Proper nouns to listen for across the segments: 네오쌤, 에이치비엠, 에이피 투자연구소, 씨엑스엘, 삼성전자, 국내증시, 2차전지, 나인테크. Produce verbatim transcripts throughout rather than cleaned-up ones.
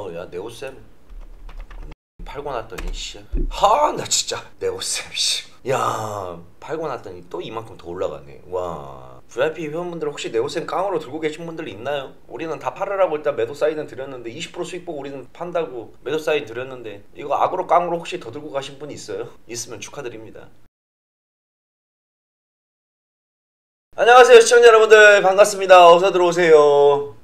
어, 야 네오쌤 팔고 났더니 씨, 하, 나 진짜 네오쌤 씨, 야 팔고 났더니 또 이만큼 더 올라가네. 와, 브이아이피 회원분들 혹시 네오쌤 깡으로 들고 계신 분들 있나요? 우리는 다 팔으라고 일단 매도 사인은 드렸는데 이십 퍼센트 수익 보고 우리는 판다고 매도 사인 드렸는데 이거 악으로 깡으로 혹시 더 들고 가신 분 있어요? 있으면 축하드립니다. 안녕하세요 시청자 여러분들, 반갑습니다. 어서 들어오세요.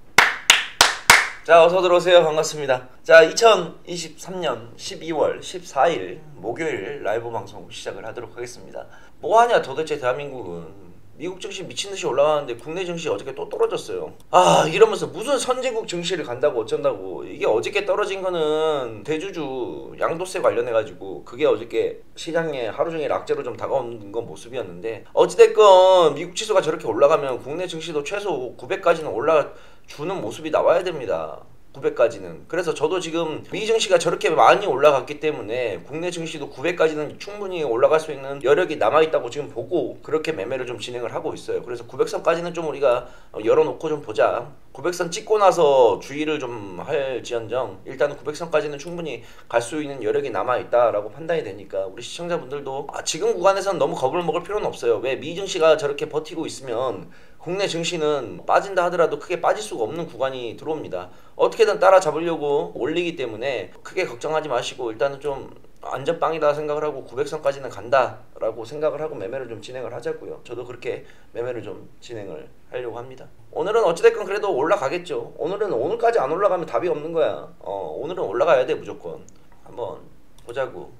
자, 어서 들어오세요. 반갑습니다. 자, 이천이십삼 년 십이월 십사일 목요일 라이브 방송 시작을 하도록 하겠습니다. 뭐하냐 도대체 대한민국은. 미국 증시 미친듯이 올라가는데 국내 증시 어저께 또 떨어졌어요. 아, 이러면서 무슨 선진국 증시를 간다고 어쩐다고. 이게 어저께 떨어진 거는 대주주 양도세 관련해가지고 그게 어저께 시장에 하루종일 악재로 좀 다가오는 건 모습이었는데, 어찌됐건 미국 지수가 저렇게 올라가면 국내 증시도 최소 구백까지는 올라 주는 모습이 나와야 됩니다. 구백까지는. 그래서 저도 지금 미 증시가 저렇게 많이 올라갔기 때문에 국내 증시도 구백까지는 충분히 올라갈 수 있는 여력이 남아있다고 지금 보고 그렇게 매매를 좀 진행을 하고 있어요. 그래서 구백선까지는 좀 우리가 열어놓고 좀 보자. 구백선 찍고 나서 주의를 좀 할지언정 일단은 구백선까지는 충분히 갈 수 있는 여력이 남아있다라고 판단이 되니까 우리 시청자분들도 아, 지금 구간에서는 너무 겁을 먹을 필요는 없어요. 왜 미 증시가 저렇게 버티고 있으면 국내 증시는 빠진다 하더라도 크게 빠질 수가 없는 구간이 들어옵니다. 어떻게든 따라잡으려고 올리기 때문에 크게 걱정하지 마시고 일단은 좀 안전빵이다 생각을 하고 구백선까지는 간다라고 생각을 하고 매매를 좀 진행을 하자고요. 저도 그렇게 매매를 좀 진행을 하려고 합니다. 오늘은 어찌됐건 그래도 올라가겠죠. 오늘은 오늘까지 안 올라가면 답이 없는 거야. 어, 오늘은 올라가야 돼 무조건. 한번 보자고.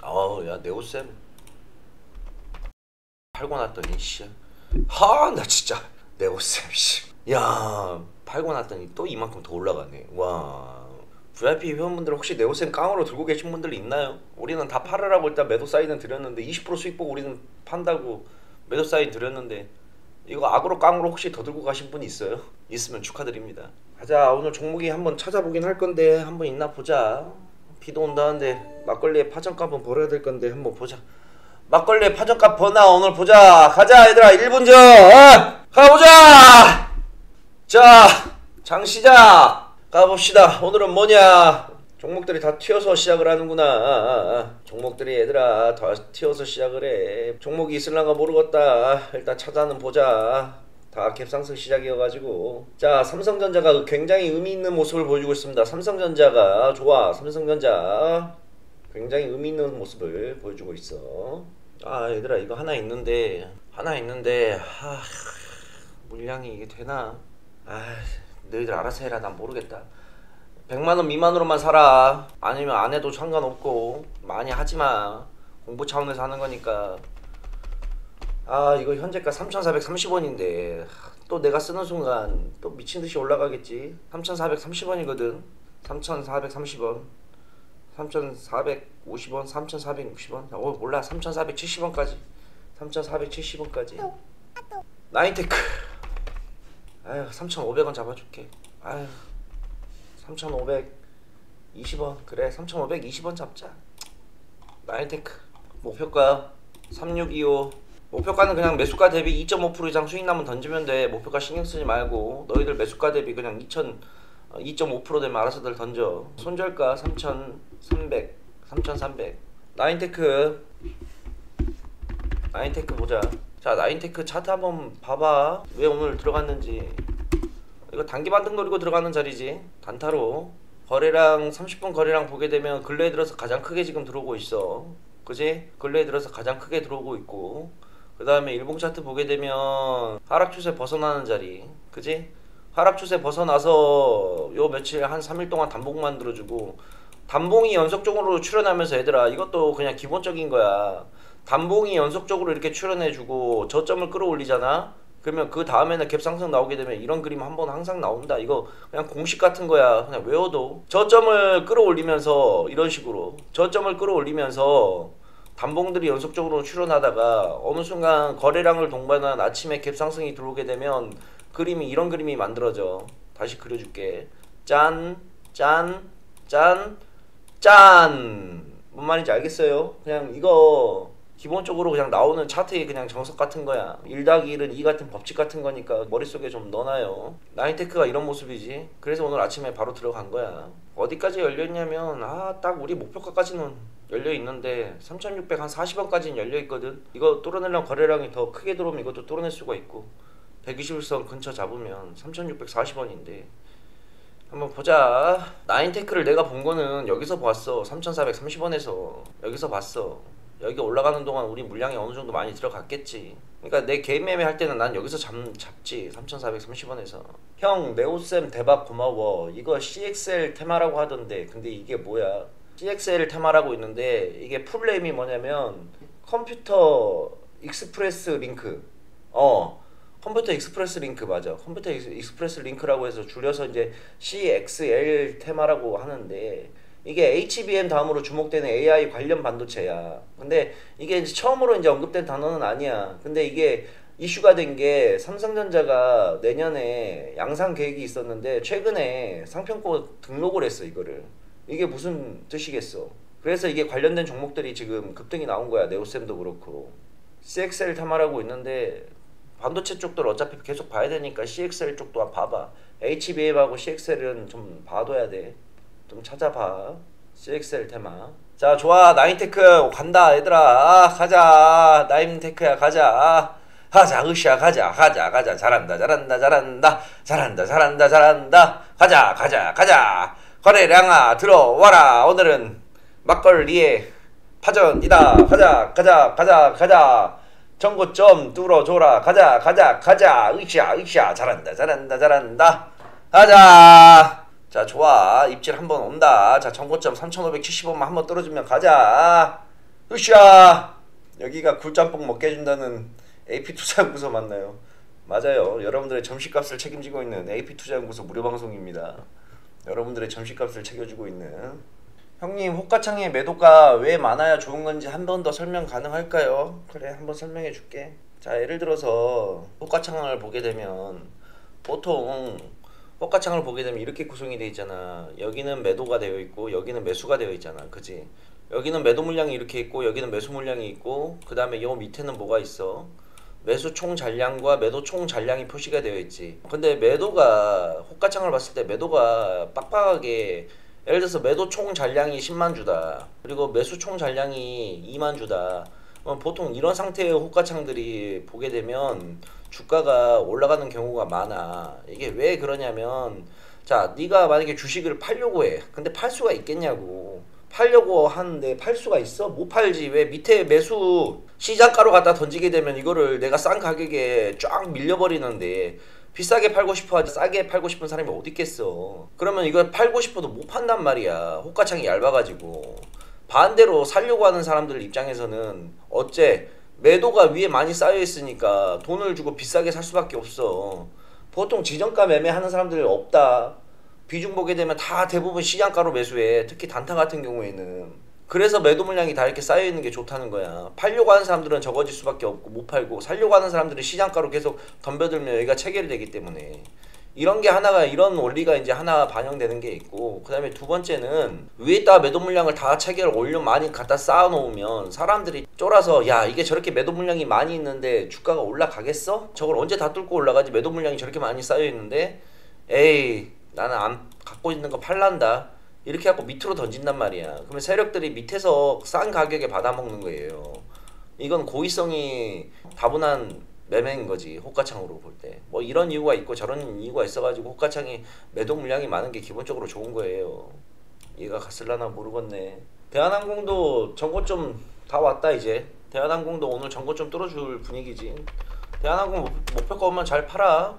아우, 야 네오쌤 팔고 났더니 씨, 하, 나 진짜 네오쌤 씨, 야 팔고 났더니 또 이만큼 더 올라가네. 와, 브이아이피 회원분들 혹시 네오쌤 깡으로 들고 계신 분들 있나요? 우리는 다 팔으라고 일단 매도 사인은 드렸는데 이십 퍼센트 수익 보고 우리는 판다고 매도 사인 드렸는데 이거 악으로 깡으로 혹시 더 들고 가신 분 있어요? 있으면 축하드립니다. 가자. 오늘 종목이 한번 찾아보긴 할 건데 한번 있나 보자. 비도 온다는데 막걸리에 파전값은 벌어야 될 건데 한번 보자. 막걸리에 파전값 버나 오늘 보자. 가자 얘들아, 일 분 전 어! 가보자. 자, 장시작 가봅시다. 오늘은 뭐냐, 종목들이 다 튀어서 시작을 하는구나. 아, 아. 종목들이 얘들아 다 튀어서 시작을 해. 종목이 있을란가 모르겠다. 일단 찾아는 보자. 다 갭상승 시작이어가지고. 자, 삼성전자가 굉장히 의미 있는 모습을 보여주고 있습니다. 삼성전자가 좋아. 삼성전자 굉장히 의미 있는 모습을 보여주고 있어. 아 얘들아, 이거 하나 있는데 하나 있는데 하, 물량이 이게 되나. 아, 너희들 알아서 해라. 난 모르겠다. 백만 원 미만으로만 살아. 아니면 안 해도 상관없고 많이 하지마. 공부 차원에서 하는 거니까. 아, 이거 현재가 삼천사백삼십 원인데 또 내가 쓰는 순간 또 미친듯이 올라가겠지. 삼천사백삼십 원이거든 삼천사백삼십 원, 삼천사백오십 원, 삼천사백육십 원, 어 몰라, 삼천사백칠십 원까지 삼천사백칠십 원까지 나인테크 아휴 삼천오백 원 잡아줄게. 아휴 삼천오백이십 원. 그래 삼천오백이십 원 잡자. 나인테크 목표가 삼천육백이십오. 목표가는 그냥 매수가 대비 이 점 오 퍼센트 이상 수익 나면 던지면 돼. 목표가 신경쓰지 말고 너희들 매수가 대비 그냥 이천 이 점 오 퍼센트 되면 알아서들 던져. 손절가 삼천삼백, 삼천삼백. 나인테크, 나인테크 보자. 자, 나인테크 차트 한번 봐봐. 왜 오늘 들어갔는지. 이거 단기 반등 노리고 들어가는 자리지. 단타로 거래량 삼십 분 거래량 보게 되면 근래에 들어서 가장 크게 지금 들어오고 있어. 그지? 근래에 들어서 가장 크게 들어오고 있고, 그 다음에 일봉 차트 보게 되면 하락 추세 벗어나는 자리. 그지? 하락 추세 벗어나서 요 며칠 한 삼 일 동안 단봉 만들어주고, 단봉이 연속적으로 출현하면서 얘들아 이것도 그냥 기본적인 거야. 단봉이 연속적으로 이렇게 출현해주고 저점을 끌어올리잖아. 그러면 그 다음에는 갭상승 나오게 되면 이런 그림 한번 항상 나온다. 이거 그냥 공식 같은 거야. 그냥 외워도. 저점을 끌어올리면서 이런 식으로 저점을 끌어올리면서 단봉들이 연속적으로 출현하다가 어느 순간 거래량을 동반한 아침에 갭상승이 들어오게 되면 그림이 이런 그림이 만들어져. 다시 그려줄게. 짠, 짠, 짠, 짠. 뭔 말인지 알겠어요? 그냥 이거 기본적으로 그냥 나오는 차트에 그냥 정석 같은 거야. 일 더하기 일은 이 같은 법칙 같은 거니까 머릿속에 좀 넣어놔요. 나인테크가 이런 모습이지. 그래서 오늘 아침에 바로 들어간 거야. 어디까지 열려있냐면 아 딱 우리 목표가까지는 열려있는데 삼천육백 한 사십 원까지는 열려있거든. 이거 뚫어내려면 거래량이 더 크게 들어오면 이것도 뚫어낼 수가 있고 백이십 일선 근처 잡으면 삼천육백사십 원인데 한번 보자. 나인테크를 내가 본 거는 여기서 봤어. 삼천사백삼십 원에서 여기서 봤어. 여기 올라가는 동안 우리 물량이 어느 정도 많이 들어갔겠지. 그러니까 내 개인 매매 할 때는 난 여기서 잡, 잡지. 삼천사백삼십 원에서. 형 네오쌤 대박 고마워. 이거 씨엑스엘 테마라고 하던데 근데 이게 뭐야? 씨엑스엘 테마라고 있는데 이게 풀네임이 뭐냐면 컴퓨터 익스프레스 링크. 어 컴퓨터 익스프레스 링크 맞아. 컴퓨터 익스프레스 링크라고 해서 줄여서 이제 씨엑스엘 테마라고 하는데 이게 에이치비엠 다음으로 주목되는 에이아이 관련 반도체야. 근데 이게 이제 처음으로 이제 언급된 단어는 아니야. 근데 이게 이슈가 된 게 삼성전자가 내년에 양산 계획이 있었는데 최근에 상평가 등록을 했어 이거를. 이게 무슨 뜻이겠어. 그래서 이게 관련된 종목들이 지금 급등이 나온 거야. 네오쌤도 그렇고 씨엑스엘 탐하라고 있는데 반도체 쪽도 어차피 계속 봐야 되니까 씨엑스엘 쪽도 봐봐. 에이치비엠하고 씨엑스엘은 좀 봐둬야 돼. 좀 찾아봐. 씨엑스엘 테마. 자 좋아. 나인테크 간다 얘들아. 아, 가자. 나인테크야 가자. 가자 으쌰 가자 가자 가자. 잘한다 잘한다 잘한다 잘한다 잘한다 잘한다. 가자 가자 가자. 거래량아 들어와라. 오늘은 막걸리에 파전이다. 가자 가자 가자 가자. 전고 좀 뚫어줘라. 가자 가자 가자. 으쌰 으쌰. 잘한다 잘한다 잘한다. 가자. 자 좋아. 입질 한번 온다. 자 전고점 삼천오백칠십 원만 한번 떨어지면 가자. 으쌰. 여기가 굴짬뽕 먹게 해준다는 에이피 투자연구소 맞나요? 맞아요. 여러분들의 점심값을 책임지고 있는 에이피 투자연구소 무료방송입니다. 여러분들의 점심값을 책임지고 있는 형님, 호가창에 매도가 왜 많아야 좋은 건지 한 번 더 설명 가능할까요? 그래, 한번 설명해 줄게. 자, 예를 들어서 호가창을 보게 되면 보통 호가창을 보게 되면 이렇게 구성이 되어 있잖아. 여기는 매도가 되어 있고 여기는 매수가 되어 있잖아. 그지? 여기는 매도 물량이 이렇게 있고 여기는 매수 물량이 있고 그 다음에 요 밑에는 뭐가 있어? 매수 총 잔량과 매도 총 잔량이 표시가 되어 있지. 근데 매도가 호가창을 봤을 때 매도가 빡빡하게 예를 들어서 매도 총 잔량이 십만 주다. 그리고 매수 총 잔량이 이만 주다. 보통 이런 상태의 호가창들이 보게 되면 주가가 올라가는 경우가 많아. 이게 왜 그러냐면 자, 네가 만약에 주식을 팔려고 해. 근데 팔 수가 있겠냐고. 팔려고 하는데 팔 수가 있어? 못 팔지. 왜 밑에 매수 시장가로 갖다 던지게 되면 이거를 내가 싼 가격에 쫙 밀려버리는데 비싸게 팔고 싶어 하지 싸게 팔고 싶은 사람이 어디 있겠어. 그러면 이걸 팔고 싶어도 못 판단 말이야. 호가창이 얇아가지고. 반대로 살려고 하는 사람들 입장에서는 어째 매도가 위에 많이 쌓여있으니까 돈을 주고 비싸게 살 수밖에 없어. 보통 지정가 매매하는 사람들 없다. 비중 보게 되면 다 대부분 시장가로 매수해. 특히 단타 같은 경우에는. 그래서 매도 물량이 다 이렇게 쌓여있는 게 좋다는 거야. 팔려고 하는 사람들은 적어질 수밖에 없고 못 팔고 살려고 하는 사람들은 시장가로 계속 덤벼들면 여기가 체결이 되기 때문에 이런 게 하나가 이런 원리가 이제 하나 반영되는 게 있고 그 다음에 두 번째는 위에다가 매도 물량을 다 체결 올려 많이 갖다 쌓아놓으면 사람들이 쫄아서 야 이게 저렇게 매도 물량이 많이 있는데 주가가 올라가겠어? 저걸 언제 다 뚫고 올라가지? 매도 물량이 저렇게 많이 쌓여있는데 에이 나는 안 갖고 있는 거 팔란다. 이렇게 하고 밑으로 던진단 말이야. 그러면 세력들이 밑에서 싼 가격에 받아먹는 거예요. 이건 고의성이 다분한 매매인 거지. 호가창으로 볼 때 뭐 이런 이유가 있고 저런 이유가 있어가지고 호가창이 매도 물량이 많은 게 기본적으로 좋은 거예요. 얘가 갔을라나 모르겠네. 대한항공도 전고점 다 왔다. 이제 대한항공도 오늘 전고점 뚫어줄 분위기지. 대한항공 목표가만 잘 팔아.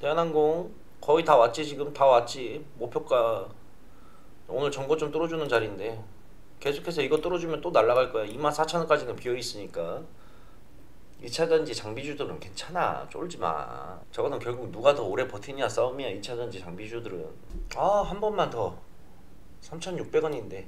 대한항공 거의 다 왔지. 지금 다 왔지. 목표가 오늘 전고점 뚫어주는 자리인데 계속해서 이거 뚫어주면 또 날아갈 거야. 이만 사천 원까지는 비어있으니까. 이 차전지 장비주들은 괜찮아. 쫄지마. 저거는 결국 누가 더 오래 버티냐 싸움이야. 이 차전지 장비주들은. 아 한 번만 더. 삼천육백 원인데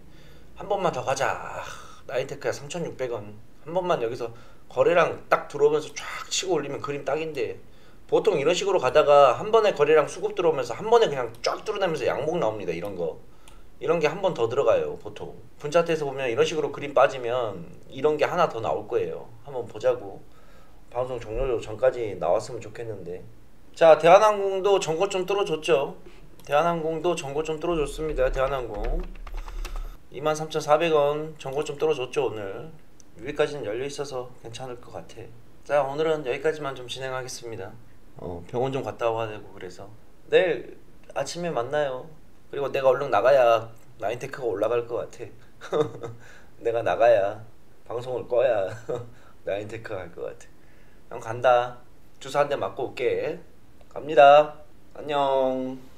한 번만 더 가자. 나인테크야 삼천육백 원. 한 번만 여기서 거래량 딱 들어오면서 쫙 치고 올리면 그림 딱인데 보통 이런 식으로 가다가 한 번에 거래량 수급 들어오면서 한 번에 그냥 쫙 뚫어내면서 양봉 나옵니다. 이런 거. 이런 게 한 번 더 들어가요. 보통 분차트에서 보면 이런 식으로 그림 빠지면 이런 게 하나 더 나올 거예요. 한번 보자고. 방송 종료 전까지 나왔으면 좋겠는데. 자, 대한항공도 전고 좀 뚫어줬죠. 대한항공도 전고 좀 뚫어줬습니다. 대한항공 이만 삼천사백 원 전고 좀 뚫어줬죠. 오늘 여기까지는 열려있어서 괜찮을 것 같아. 자, 오늘은 여기까지만 좀 진행하겠습니다. 어, 병원 좀 갔다 와야 되고. 그래서 내일 아침에 만나요. 그리고 내가 얼른 나가야 나인테크가 올라갈 것 같아. 내가 나가야 방송을 꺼야 나인테크가 갈 것 같아. 난 간다. 주사 한 대 맞고 올게. 갑니다. 안녕.